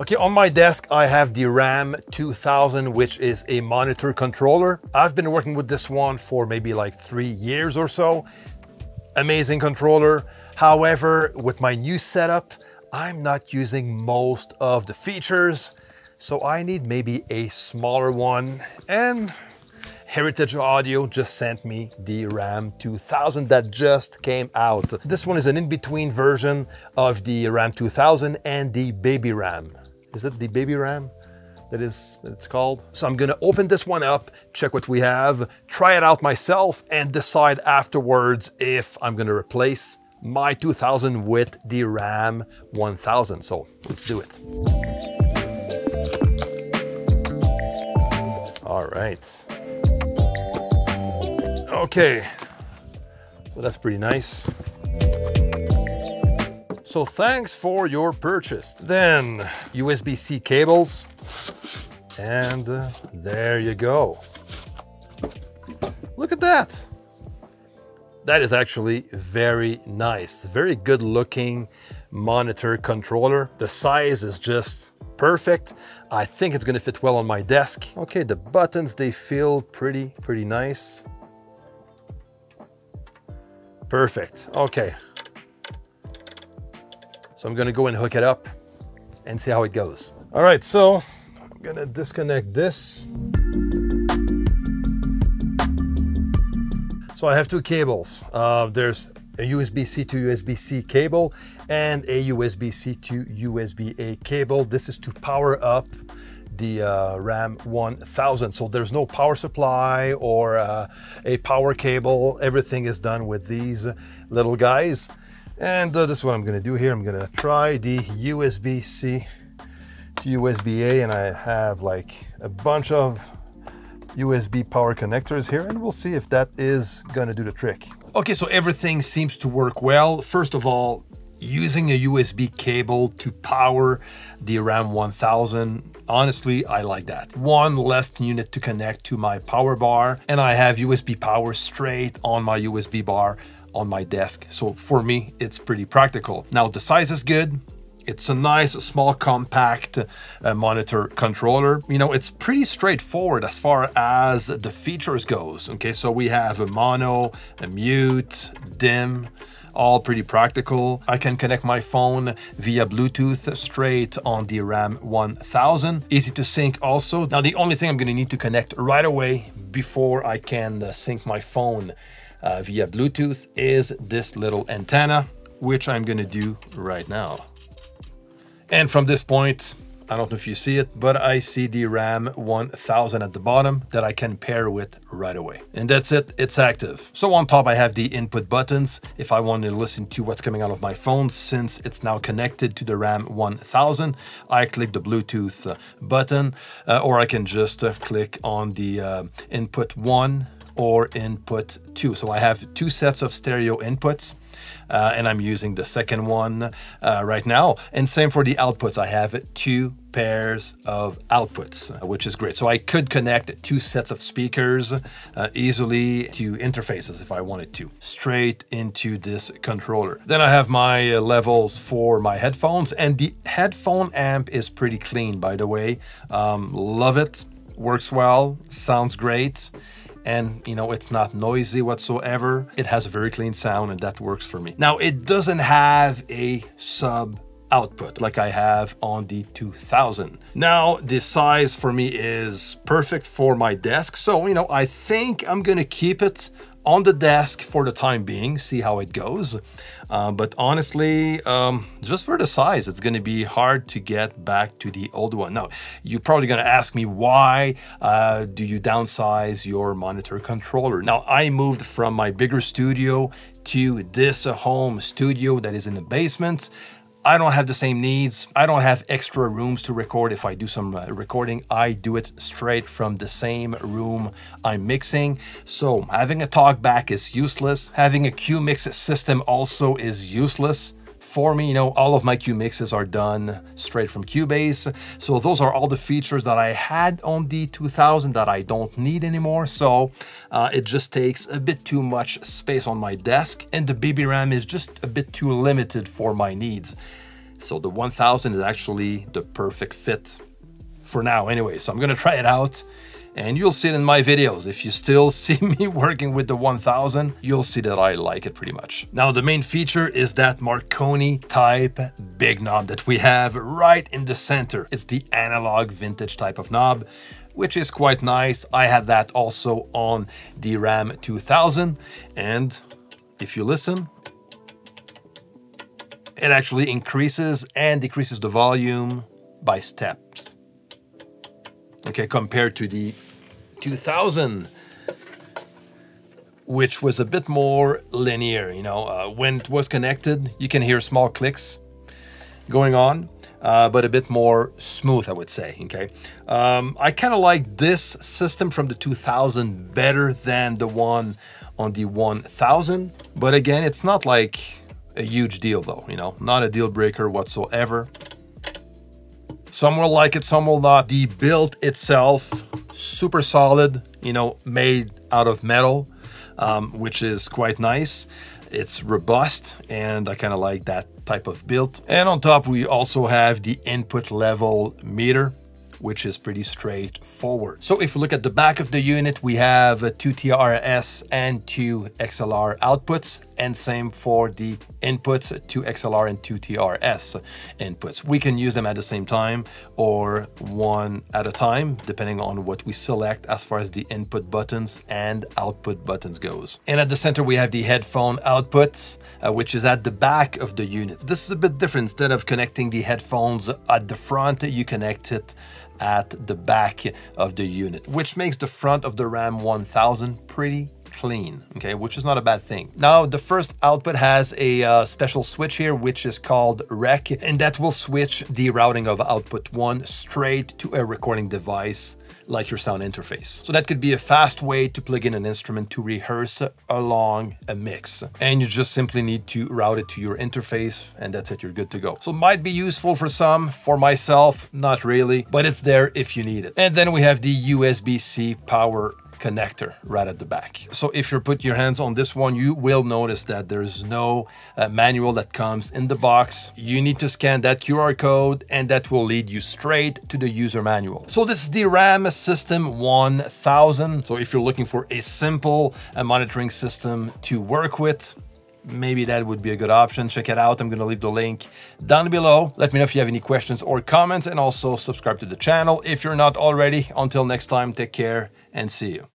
Okay, on my desk, I have the RAM 2000, which is a monitor controller. I've been working with this one for maybe like 3 years or so. Amazing controller. However, with my new setup, I'm not using most of the features. So I need maybe a smaller one. And Heritage Audio just sent me the RAM 2000 that just came out. This one is an in-between version of the RAM 2000 and the Baby RAM. Is it the Baby RAM? It's called. So I'm gonna open this one up, check what we have, try it out myself, and decide afterwards if I'm gonna replace my 2000 with the RAM 1000. So let's do it. All right. Okay, so that's pretty nice. So thanks for your purchase. Then USB-C cables, and there you go. Look at that. That is actually very nice. Very good looking monitor controller. The size is just perfect. I think it's gonna fit well on my desk. Okay, the buttons, they feel pretty nice. Perfect, okay. So I'm gonna go and hook it up and see how it goes. All right, so I'm gonna disconnect this. So I have two cables. There's a USB-C to USB-C cable and a USB-C to USB-A cable. This is to power up the RAM 1000. So there's no power supply or a power cable. Everything is done with these little guys. And this is what I'm gonna do here. I'm gonna try the USB-C to USB-A, and I have like a bunch of USB power connectors here, and we'll see if that is gonna do the trick. Okay, so everything seems to work well. First of all, using a USB cable to power the RAM 1000, honestly, I like that. One less unit to connect to my power bar, and I have USB power straight on my USB bar on my desk. So for me, it's pretty practical. Now the size is good. It's a nice, small, compact monitor controller. You know, it's pretty straightforward as far as the features goes. Okay, so we have a mono, a mute, dim, all pretty practical. I can connect my phone via Bluetooth straight on the RAM 1000. Easy to sync also. Now, the only thing I'm gonna need to connect right away before I can sync my phone via Bluetooth is this little antenna, which I'm gonna do right now. And from this point, I don't know if you see it, but I see the RAM 1000 at the bottom that I can pair with right away. And that's it, it's active. So on top, I have the input buttons if I want to listen to what's coming out of my phone. Since it's now connected to the RAM 1000, I click the Bluetooth button, or I can just click on the input 1 or input 2. So I have two sets of stereo inputs. And I'm using the second one right now. And same for the outputs. I have two pairs of outputs, which is great. So I could connect two sets of speakers easily to interfaces if I wanted to, straight into this controller. Then I have my levels for my headphones, and the headphone amp is pretty clean, by the way. Love it, works well, sounds great. And you know, it's not noisy whatsoever. It has a very clean sound, and that works for me. Now, it doesn't have a sub output like I have on the 2000. Now, the size for me is perfect for my desk. So, you know, I think I'm gonna keep it on the desk for the time being, see how it goes. But honestly, just for the size, it's gonna be hard to get back to the old one. Now, you're probably gonna ask me, why do you downsize your monitor controller? Now, I moved from my bigger studio to this home studio that is in the basement. I don't have the same needs. I don't have extra rooms to record. If I do some recording, I do it straight from the same room I'm mixing. So having a talkback is useless. Having a QMix system also is useless. For me, you know, all of my QMixes are done straight from Cubase. So those are all the features that I had on the 2000 that I don't need anymore. So it just takes a bit too much space on my desk, and the Baby RAM is just a bit too limited for my needs. So the 1000 is actually the perfect fit for now anyway. So I'm going to try it out and you'll see it in my videos. If you still see me working with the 1000, you'll see that I like it pretty much. Now the main feature is that Marconi type big knob that we have right in the center. It's the analog vintage type of knob, which is quite nice. I had that also on the RAM 2000. And if you listen, it actually increases and decreases the volume by steps. Okay, compared to the 2000, which was a bit more linear, you know, when it was connected, you can hear small clicks going on, but a bit more smooth, I would say, okay? I kind of like this system from the 2000 better than the one on the 1000, but again, it's not like a huge deal though, you know, not a deal breaker whatsoever. Some will like it, some will not. The build itself, super solid, you know, made out of metal, which is quite nice. It's robust and I kind of like that type of build. And on top, we also have the input level meter, which is pretty straightforward. So if we look at the back of the unit, we have two TRS and two XLR outputs, and same for the inputs, two XLR and two TRS inputs. We can use them at the same time or one at a time, depending on what we select as far as the input buttons and output buttons goes. And at the center, we have the headphone outputs, which is at the back of the unit. This is a bit different. Instead of connecting the headphones at the front, you connect it at the back of the unit, which makes the front of the RAM 1000 pretty clean, okay, which is not a bad thing. Now, the first output has a special switch here, which is called REC, and that will switch the routing of output 1 straight to a recording device like your sound interface. So that could be a fast way to plug in an instrument to rehearse along a mix. And you just simply need to route it to your interface and that's it, you're good to go. So it might be useful for some, for myself, not really, but it's there if you need it. And then we have the USB-C power connector right at the back. So if you put your hands on this one, you will notice that there's no manual that comes in the box. You need to scan that QR code and that will lead you straight to the user manual. So this is the RAM System 1000. So if you're looking for a simple monitoring system to work with, maybe that would be a good option. Check it out. I'm going to leave the link down below. Let me know if you have any questions or comments, and also subscribe to the channel if you're not already. Until next time, take care and see you.